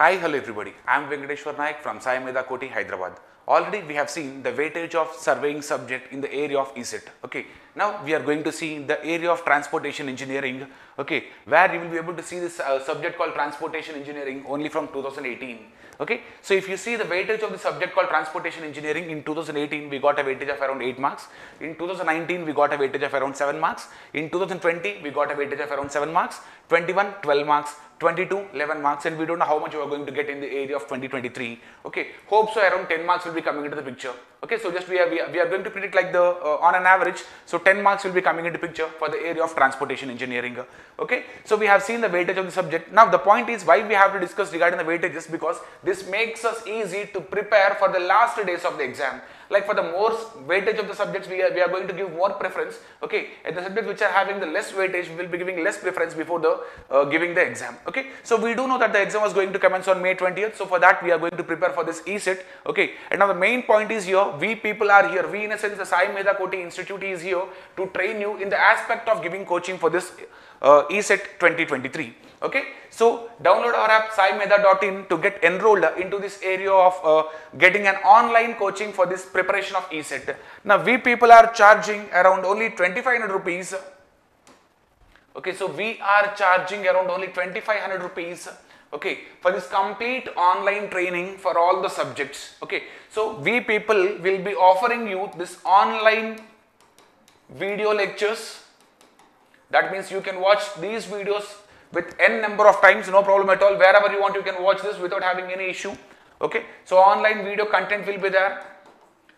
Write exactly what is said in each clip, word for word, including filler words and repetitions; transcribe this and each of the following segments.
Hi, hello everybody. I am Venkateshwar Naik from Sai Medha Koti, Hyderabad. Already we have seen the weightage of surveying subject in the area of E C E T. Okay, now we are going to see the area of transportation engineering. Okay, where you will be able to see this uh, subject called transportation engineering only from two thousand eighteen. Okay, so if you see the weightage of the subject called transportation engineering in two thousand eighteen, we got a weightage of around eight marks. In two thousand nineteen, we got a weightage of around seven marks. In two thousand twenty, we got a weightage of around seven marks. twenty-one, twelve marks. twenty-two, eleven marks, and we don't know how much you are going to get in the area of twenty twenty-three. Okay, hope so around ten marks will be coming into the picture. Okay, so just we are, we are, we are going to predict like the uh, on an average, so ten marks will be coming into picture for the area of transportation engineering. Okay, so we have seen the weightage of the subject. Now the point is why we have to discuss regarding the weightages, because this makes us easy to prepare for the last days of the exam. Like for the more weightage of the subjects, we are, we are going to give more preference. Okay, and the subjects which are having the less weightage, we will be giving less preference before the uh, giving the exam. Okay, so we do know that the exam was going to commence on May twentieth. So for that, we are going to prepare for this E C E T. Okay, and now the main point is here, we people are here. We in a sense, the Sai Medha Koti Institute is here to train you in the aspect of giving coaching for this uh, E C E T twenty twenty-three. Okay, so download our app saimedha dot in to get enrolled into this area of uh, getting an online coaching for this preparation of E C E T. Now we people are charging around only twenty-five hundred rupees. Okay, so we are charging around only twenty-five hundred rupees. Okay, for this complete online training for all the subjects. Okay, so we people will be offering you this online video lectures. That means you can watch these videos with n number of times, no problem at all. Wherever you want, you can watch this without having any issue. Okay, so online video content will be there.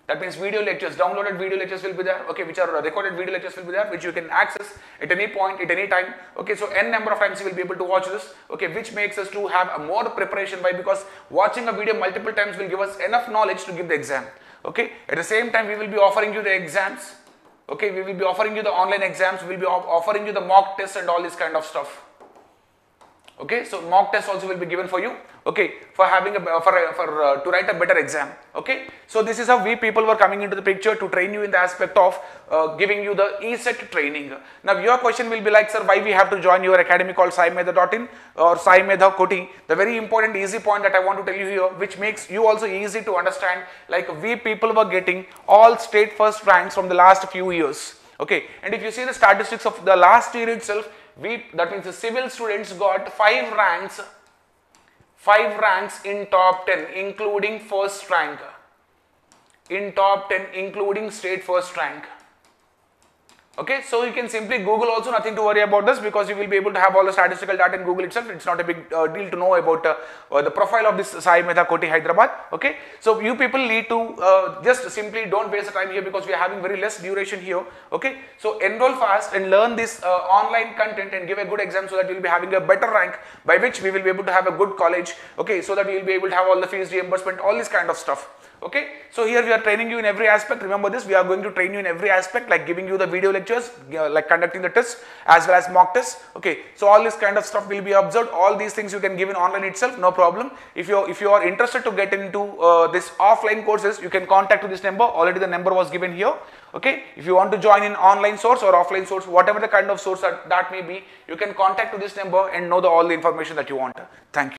That means video lectures, downloaded video lectures will be there, okay, which are recorded video lectures will be there, which you can access at any point, at any time, okay, so n number of times you will be able to watch this, okay, which makes us to have a more preparation. Why? Because watching a video multiple times will give us enough knowledge to give the exam, okay. At the same time, we will be offering you the exams, okay, we will be offering you the online exams, we will be offering you the mock tests and all this kind of stuff. Okay, so mock test also will be given for you, okay, for having a, for, for uh, to write a better exam, okay. So this is how we people were coming into the picture to train you in the aspect of uh, giving you the E C E T training. Now your question will be like, sir, why we have to join your academy called saimedha dot in or Sai Medha Koti? The very important easy point that I want to tell you here, which makes you also easy to understand, like we people were getting all state first ranks from the last few years, okay, and if you see the statistics of the last year itself, We, that means the civil students got five ranks, five ranks in top ten, including first rank, in top ten, including state first rank. Okay, so you can simply Google also, nothing to worry about this, because you will be able to have all the statistical data in Google itself. It's not a big uh, deal to know about uh, uh, the profile of this Sai Medha Koti Hyderabad. Okay, so you people need to uh, just simply don't waste the time here, because we are having very less duration here. Okay, so enroll fast and learn this uh, online content and give a good exam, so that you will be having a better rank, by which we will be able to have a good college. Okay, so that we will be able to have all the fees reimbursement, all this kind of stuff. Okay, so here we are training you in every aspect. Remember this, we are going to train you in every aspect, like giving you the video lectures, like conducting the tests as well as mock tests. Okay, so all this kind of stuff will be observed. All these things you can give in online itself, no problem. If you if you are interested to get into uh, this offline courses, you can contact to this number. Already the number was given here. Okay, if you want to join in online source or offline source, whatever the kind of source that, that may be, you can contact to this number and know the all the information that you want. Thank you.